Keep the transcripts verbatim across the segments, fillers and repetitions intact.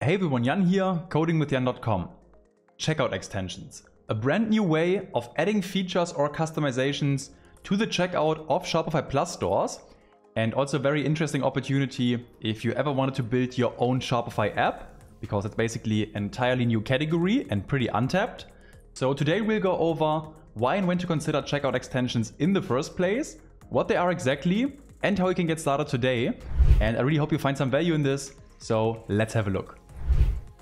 Hey everyone, Jan here, coding with jan dot com. Checkout extensions. A brand new way of adding features or customizations to the checkout of Shopify Plus stores, and also a very interesting opportunity if you ever wanted to build your own Shopify app, because it's basically an entirely new category and pretty untapped. So today we'll go over why and when to consider checkout extensions in the first place, what they are exactly, and how you can get started today. And I really hope you find some value in this, so let's have a look.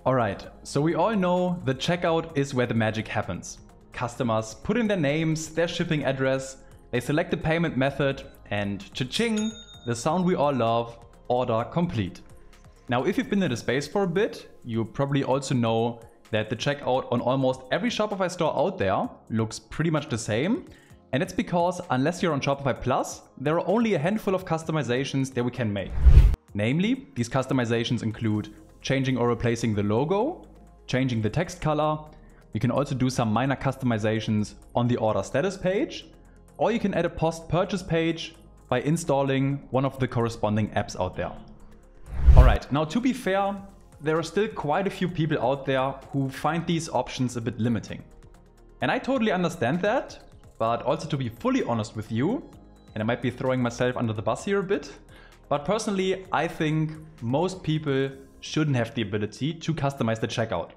Alright, so we all know the checkout is where the magic happens. Customers put in their names, their shipping address, they select the payment method, and cha-ching, the sound we all love, order complete. Now if you've been in the space for a bit, you probably also know that the checkout on almost every Shopify store out there looks pretty much the same. And it's because unless you're on Shopify Plus, there are only a handful of customizations that we can make. Namely, these customizations include changing or replacing the logo, changing the text color. You can also do some minor customizations on the order status page, or you can add a post-purchase page by installing one of the corresponding apps out there. All right, now to be fair, there are still quite a few people out there who find these options a bit limiting. And I totally understand that, but also to be fully honest with you, and I might be throwing myself under the bus here a bit, but personally, I think most people shouldn't have the ability to customize the checkout.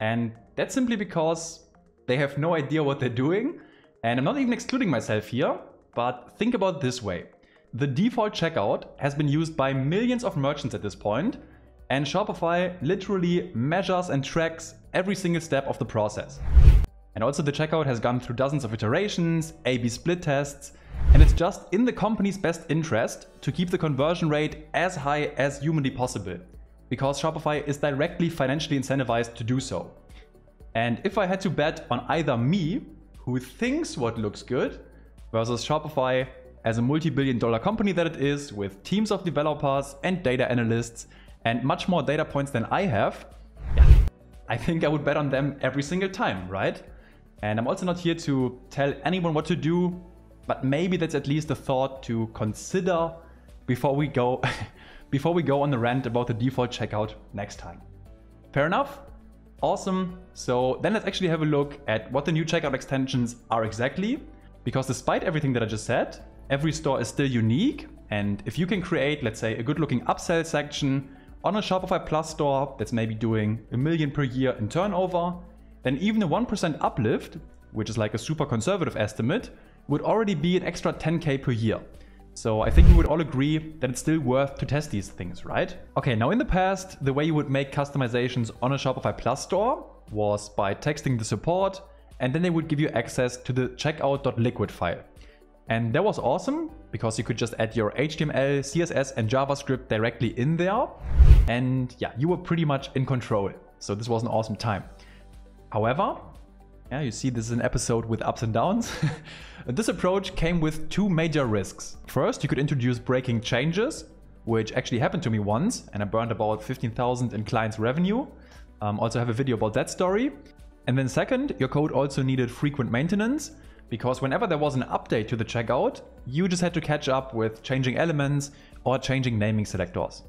And that's simply because they have no idea what they're doing. And I'm not even excluding myself here, but think about it this way. The default checkout has been used by millions of merchants at this point, and Shopify literally measures and tracks every single step of the process. And also the checkout has gone through dozens of iterations, A B split tests, and it's just in the company's best interest to keep the conversion rate as high as humanly possible, because Shopify is directly financially incentivized to do so. And if I had to bet on either me, who thinks what looks good, versus Shopify as a multi-billion dollar company that it is, with teams of developers and data analysts and much more data points than I have, yeah, I think I would bet on them every single time, right? And I'm also not here to tell anyone what to do, but maybe that's at least a thought to consider before we go before we go on the rant about the default checkout next time. Fair enough? Awesome. So then let's actually have a look at what the new checkout extensions are exactly, because despite everything that I just said, every store is still unique. And if you can create, let's say, a good looking upsell section on a Shopify Plus store that's maybe doing a million per year in turnover, then even a one percent uplift, which is like a super conservative estimate, would already be an extra ten K per year. So I think we would all agree that it's still worth to test these things, right? Okay, now in the past, the way you would make customizations on a Shopify Plus store was by texting the support, and then they would give you access to the checkout.liquid file. And that was awesome, because you could just add your H T M L, C S S, and JavaScript directly in there. And yeah, you were pretty much in control. So this was an awesome time. However, yeah, you see this is an episode with ups and downs. This approach came with two major risks. First, you could introduce breaking changes, which actually happened to me once, and I burned about fifteen thousand in clients' revenue. Um, also have a video about that story. And then second, your code also needed frequent maintenance, because whenever there was an update to the checkout, you just had to catch up with changing elements or changing naming selectors.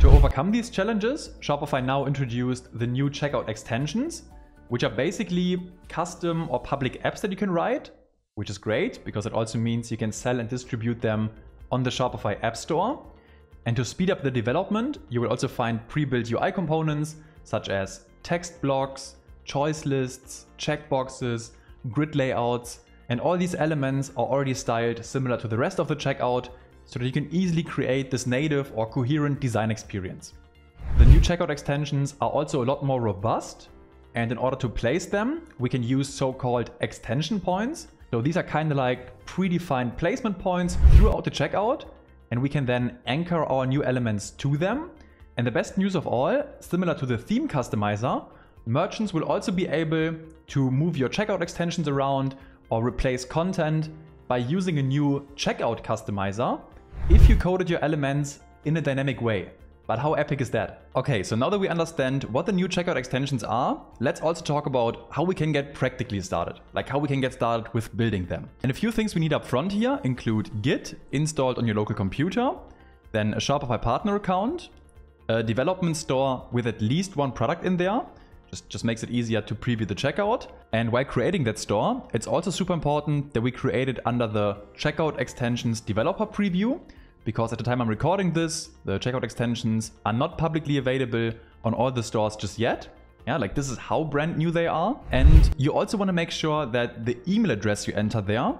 To overcome these challenges, Shopify now introduced the new checkout extensions, which are basically custom or public apps that you can write, which is great because it also means you can sell and distribute them on the Shopify App Store. And to speed up the development, you will also find pre-built U I components such as text blocks, choice lists, checkboxes, grid layouts, and all these elements are already styled similar to the rest of the checkout so that you can easily create this native or coherent design experience. The new checkout extensions are also a lot more robust, and in order to place them, we can use so-called extension points. So these are kind of like predefined placement points throughout the checkout, and we can then anchor our new elements to them. And the best news of all, similar to the theme customizer, merchants will also be able to move your checkout extensions around or replace content by using a new checkout customizer if you coded your elements in a dynamic way. But how epic is that? Okay, so now that we understand what the new checkout extensions are, let's also talk about how we can get practically started, like how we can get started with building them. And a few things we need up front here include Git installed on your local computer, then a Shopify partner account, a development store with at least one product in there. Just, just makes it easier to preview the checkout. And while creating that store, it's also super important that we create it under the Checkout Extensions developer preview, because at the time I'm recording this, the Checkout Extensions are not publicly available on all the stores just yet. Yeah, like this is how brand new they are. And you also want to make sure that the email address you enter there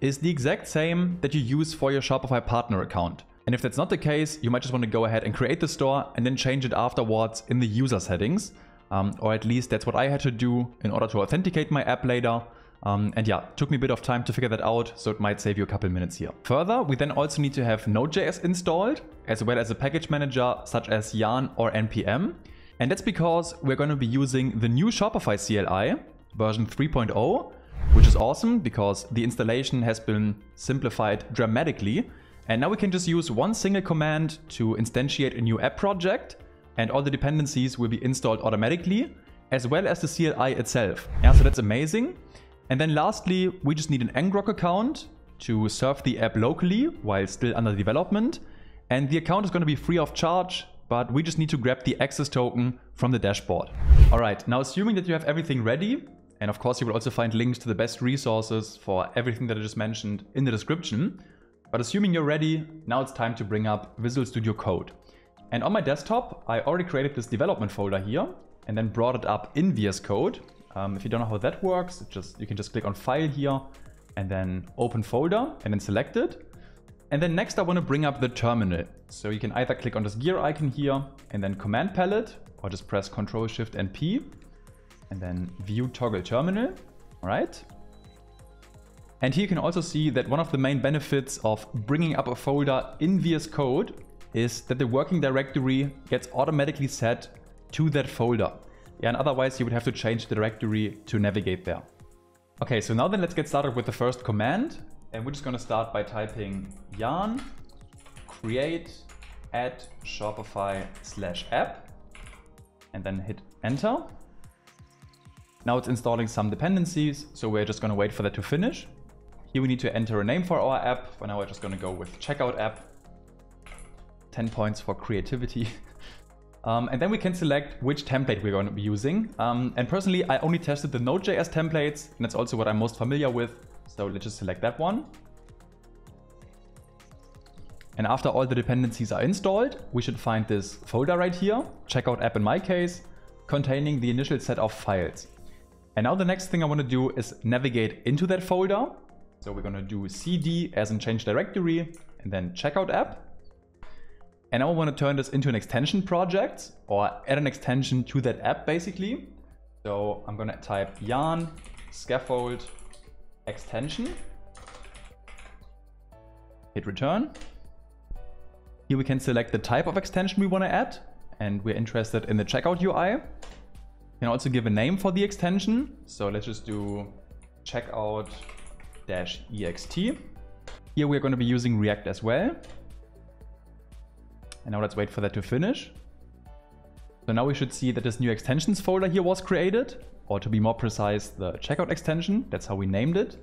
is the exact same that you use for your Shopify partner account. And if that's not the case, you might just want to go ahead and create the store and then change it afterwards in the user settings. Um, or at least that's what I had to do in order to authenticate my app later. Um, and yeah, took me a bit of time to figure that out, so it might save you a couple minutes here. Further, we then also need to have Node.js installed, as well as a package manager such as Yarn or N P M. And that's because we're going to be using the new Shopify C L I version three point oh, which is awesome because the installation has been simplified dramatically. And now we can just use one single command to instantiate a new app project, and all the dependencies will be installed automatically, as well as the C L I itself. Yeah, so that's amazing. And then lastly, we just need an ngrok account to serve the app locally while still under development. And the account is going to be free of charge, but we just need to grab the access token from the dashboard. All right, now assuming that you have everything ready, and of course you will also find links to the best resources for everything that I just mentioned in the description. But assuming you're ready, now it's time to bring up Visual Studio Code. And on my desktop, I already created this development folder here and then brought it up in V S Code. Um, if you don't know how that works, it just you can just click on File here and then Open Folder and then select it. And then next I want to bring up the terminal. So you can either click on this gear icon here and then Command Palette, or just press Ctrl Shift and P and then View Toggle Terminal. All right. And here you can also see that one of the main benefits of bringing up a folder in V S Code is that the working directory gets automatically set to that folder. Yeah, and otherwise you would have to change the directory to navigate there. Okay, so now then let's get started with the first command. And we're just gonna start by typing yarn create at Shopify slash app and then hit enter. Now it's installing some dependencies, so we're just gonna wait for that to finish. Here we need to enter a name for our app. For now we're just gonna go with checkout app. ten points for creativity. Um, and then we can select which template we're going to be using. Um, and personally, I only tested the Node.js templates, and that's also what I'm most familiar with. So let's just select that one. And after all the dependencies are installed, we should find this folder right here, checkout app in my case, containing the initial set of files. And now the next thing I want to do is navigate into that folder. So we're going to do C D as in change directory and then checkout app. And now I want to turn this into an extension project, or add an extension to that app basically. So I'm going to type yarn scaffold extension. Hit return. Here we can select the type of extension we want to add, and we're interested in the checkout U I. You can also give a name for the extension. So let's just do checkout-ext. Here we're going to be using React as well. And now let's wait for that to finish. So now we should see that this new extensions folder here was created, or to be more precise, the checkout extension. That's how we named it.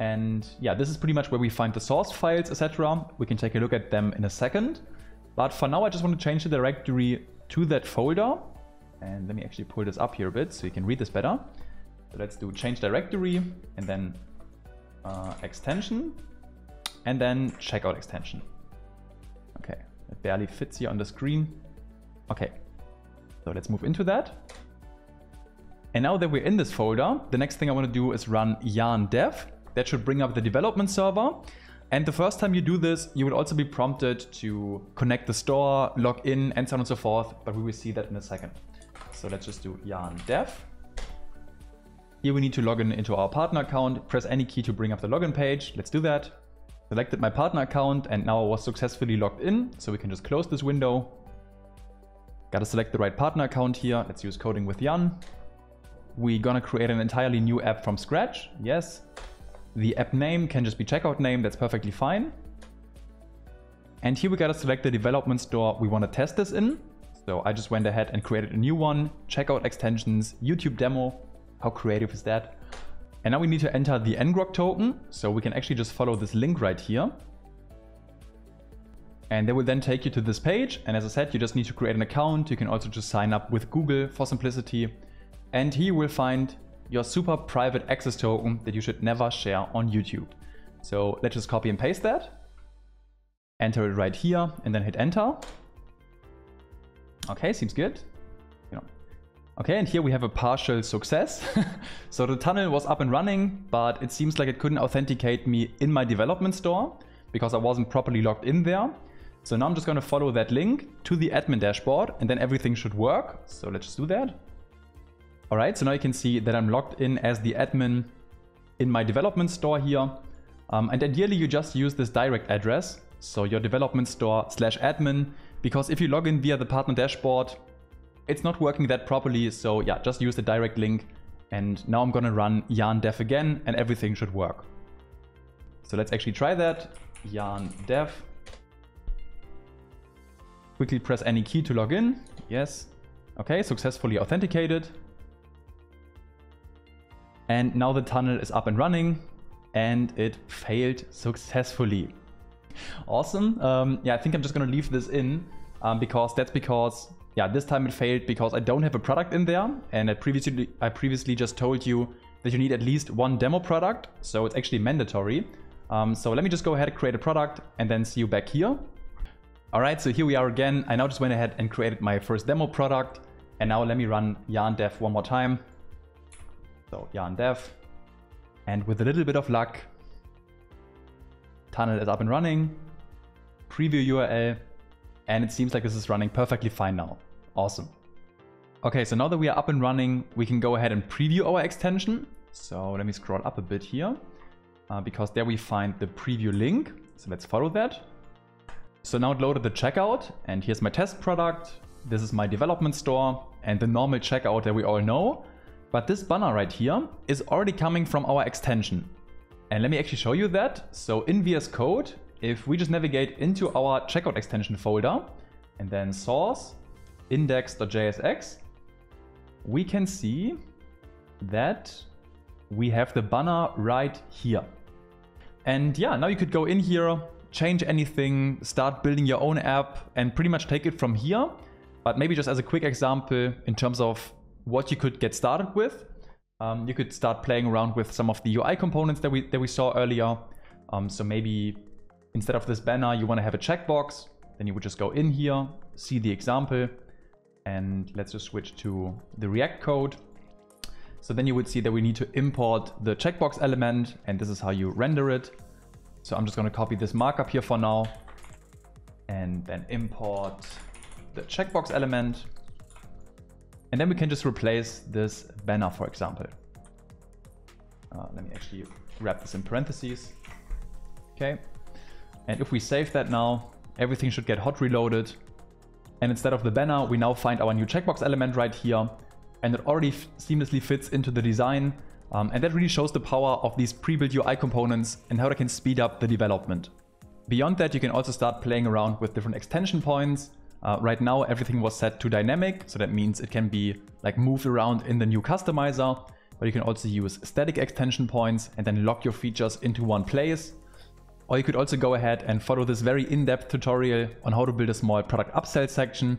And yeah, this is pretty much where we find the source files, et cetera. We can take a look at them in a second. But for now, I just want to change the directory to that folder. And let me actually pull this up here a bit so you can read this better. So let's do change directory and then uh, extension and then checkout extension. Okay. It barely fits here on the screen. Okay, so let's move into that. And now that we're in this folder, the next thing I want to do is run yarn dev. That should bring up the development server. And the first time you do this, you will also be prompted to connect the store, log in, and so on and so forth. But we will see that in a second. So let's just do yarn dev. Here we need to log in into our partner account. Press any key to bring up the login page. Let's do that. Selected my partner account and now I was successfully logged in, so we can just close this window. Gotta select the right partner account here. Let's use Coding with Jan. We're gonna create an entirely new app from scratch. Yes. The app name can just be checkout name. That's perfectly fine. And here we gotta select the development store we wanna test this in. So I just went ahead and created a new one. Checkout extensions, YouTube demo. How creative is that? And now we need to enter the ngrok token, so we can actually just follow this link right here. And they will then take you to this page. And as I said, you just need to create an account. You can also just sign up with Google for simplicity. And here you will find your super private access token that you should never share on YouTube. So let's just copy and paste that. Enter it right here and then hit enter. Okay, seems good. You know. Okay, and here we have a partial success. So the tunnel was up and running, but it seems like it couldn't authenticate me in my development store because I wasn't properly logged in there. So now I'm just going to follow that link to the admin dashboard and then everything should work. So let's just do that. All right, so now you can see that I'm logged in as the admin in my development store here. Um, and ideally you just use this direct address. So your development store slash admin, because if you log in via the partner dashboard, it's not working that properly. So yeah, just use the direct link. And now I'm going to run yarn dev again and everything should work. So let's actually try that. Yarn dev. Quickly press any key to log in. Yes. Okay, successfully authenticated. And now the tunnel is up and running and it failed successfully. Awesome. Um, yeah, I think I'm just going to leave this in um, because that's because, yeah, this time it failed because I don't have a product in there. And I previously, I previously just told you that you need at least one demo product. So it's actually mandatory. Um, so let me just go ahead and create a product and then see you back here. All right, so here we are again. I now just went ahead and created my first demo product. And now let me run yarn dev one more time. So yarn dev. And with a little bit of luck, tunnel is up and running, preview U R L, and it seems like this is running perfectly fine now. Awesome. Okay, so now that we are up and running, we can go ahead and preview our extension. So let me scroll up a bit here, uh, because there we find the preview link. So let's follow that. So now it loaded the checkout, and here's my test product. This is my development store, and the normal checkout that we all know. But this banner right here is already coming from our extension. And let me actually show you that. So in V S Code, if we just navigate into our checkout extension folder and then source index.jsx, we can see that we have the banner right here. And yeah, now you could go in here, change anything, start building your own app and pretty much take it from here. But maybe just as a quick example in terms of what you could get started with. Um, you could start playing around with some of the U I components that we that we saw earlier. Um, so maybe instead of this banner, you want to have a checkbox. Then you would just go in here, see the example, and let's just switch to the React code. So then you would see that we need to import the checkbox element, and this is how you render it. So I'm just going to copy this markup here for now, and then import the checkbox element. And then we can just replace this banner, for example. Uh, let me actually wrap this in parentheses. Okay. And if we save that now, everything should get hot reloaded. And instead of the banner, we now find our new checkbox element right here. And it already seamlessly fits into the design. Um, and that really shows the power of these pre-built U I components and how they can speed up the development. Beyond that, you can also start playing around with different extension points. Uh, right now, everything was set to dynamic, so that means it can be like moved around in the new customizer, but you can also use static extension points and then lock your features into one place. Or you could also go ahead and follow this very in-depth tutorial on how to build a small product upsell section,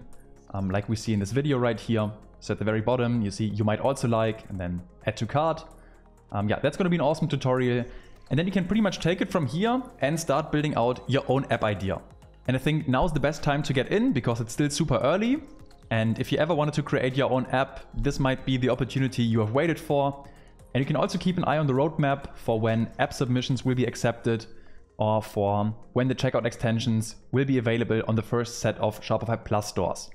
um, like we see in this video right here. So at the very bottom, you see you might also like, and then add to cart. Um, yeah, that's going to be an awesome tutorial. And then you can pretty much take it from here and start building out your own app idea. And I think now's the best time to get in because it's still super early. And if you ever wanted to create your own app, this might be the opportunity you have waited for. And you can also keep an eye on the roadmap for when app submissions will be accepted or for when the checkout extensions will be available on the first set of Shopify Plus stores.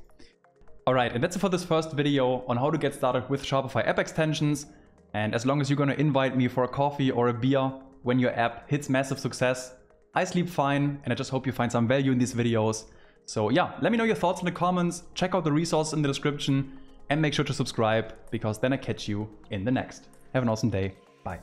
All right, and that's it for this first video on how to get started with Shopify app extensions. And as long as you're going to invite me for a coffee or a beer when your app hits massive success, I sleep fine, and I just hope you find some value in these videos. So yeah, let me know your thoughts in the comments, check out the resources in the description, and make sure to subscribe, because then I catch you in the next. Have an awesome day. Bye.